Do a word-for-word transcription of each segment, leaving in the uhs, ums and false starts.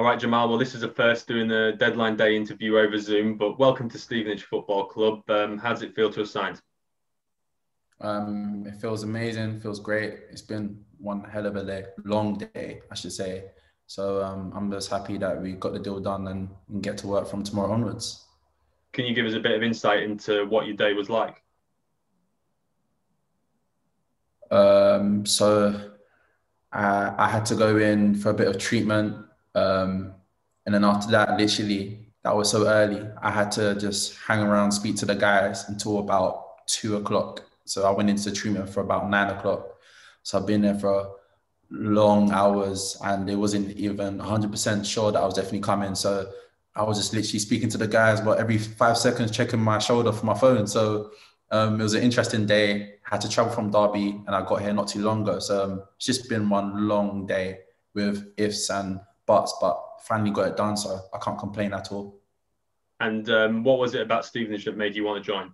All right, Jahmal, well, this is the first doing the deadline day interview over Zoom, but welcome to Stevenage Football Club. Um, how does it feel to have signed? Um, it feels amazing, feels great. It's been one hell of a day, long day, I should say. So um, I'm just happy that we got the deal done and, and get to work from tomorrow onwards. Can you give us a bit of insight into what your day was like? Um, so I, I had to go in for a bit of treatment. Um, and then after that, literally, that was so early. I had to just hang around, speak to the guys until about two o'clock. So I went into treatment for about nine o'clock. So I've been there for long hours and it wasn't even one hundred percent sure that I was definitely coming. So I was just literally speaking to the guys, but every five seconds checking my shoulder for my phone. So um, it was an interesting day. I had to travel from Derby and I got here not too long ago. So um, it's just been one long day with ifs and buts, but finally got it done, so I can't complain at all. And um, what was it about Stevenage that made you want to join?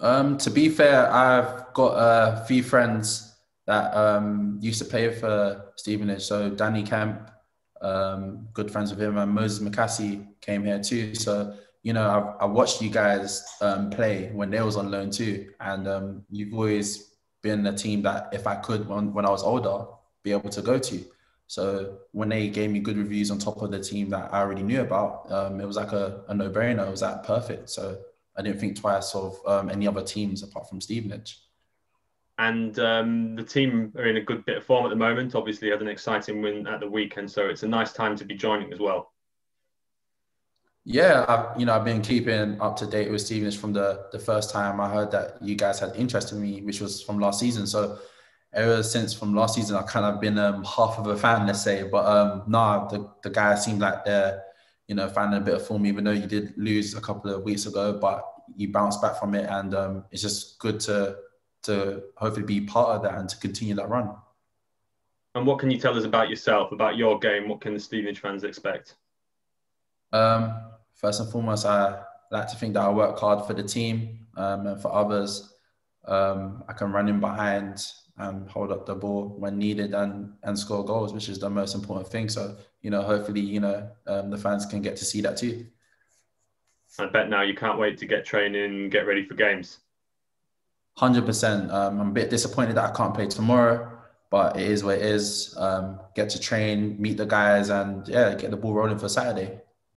Um, to be fair, I've got a few friends that um, used to play for Stevenage. So Danny Kemp, um, good friends with him, and Moses McCassie came here too. So, you know, I've, I watched you guys um, play when they was on loan too, and um, you've always been a team that if I could, when, when I was older, be able to go to. So when they gave me good reviews on top of the team that I already knew about, um, it was like a, a no-brainer. It was that perfect. So I didn't think twice of um, any other teams apart from Stevenage. And um, the team are in a good bit of form at the moment. Obviously had an exciting win at the weekend, so it's a nice time to be joining as well. Yeah, I've, you know, I've been keeping up to date with Stevenage from the, the first time I heard that you guys had interest in me, which was from last season. So ever since from last season, I've kind of been um, half of a fan, let's say. But um, nah, the, the guys seem like they're, you know, finding a bit of form, even though you did lose a couple of weeks ago, but you bounced back from it. And um, it's just good to, to hopefully be part of that and to continue that run. And what can you tell us about yourself, about your game? What can the Stevenage fans expect? Um, first and foremost, I like to think that I work hard for the team um, and for others. Um, I can run in behind and hold up the ball when needed and, and score goals, which is the most important thing. So, you know, hopefully, you know, um, the fans can get to see that too. I bet now you can't wait to get training and get ready for games. one hundred percent. Um, I'm a bit disappointed that I can't play tomorrow, but it is what it is. Um, get to train, meet the guys and, yeah, get the ball rolling for Saturday.